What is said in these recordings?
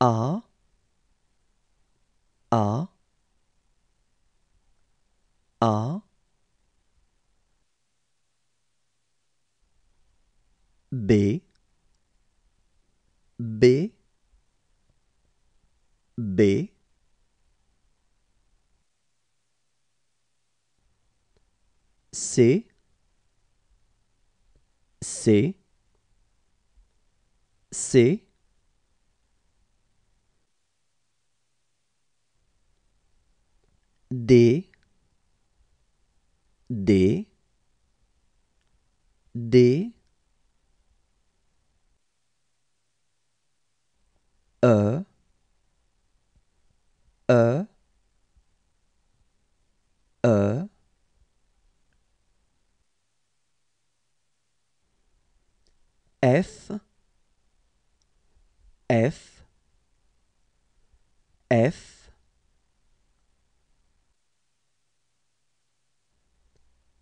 a b c d e F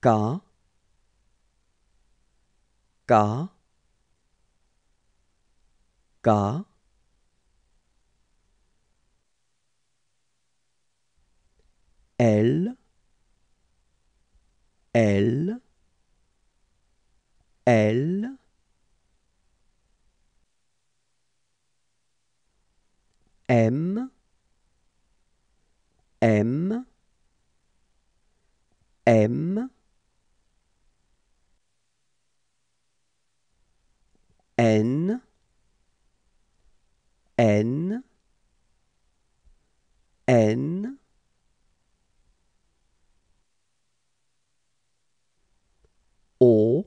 K L M N O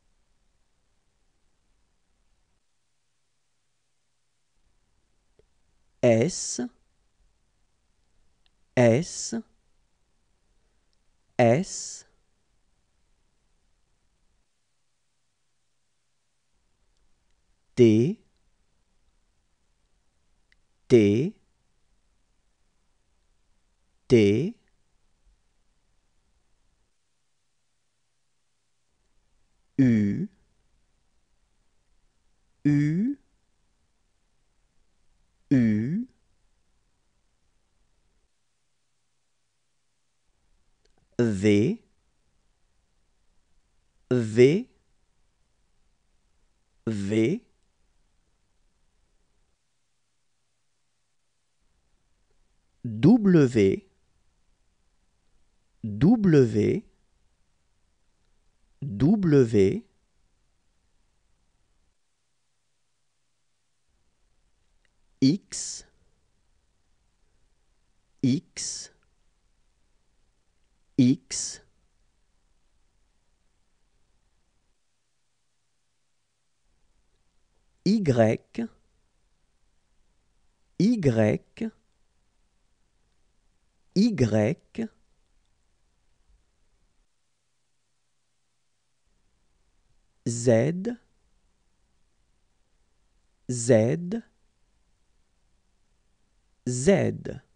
S T U V W X Y Z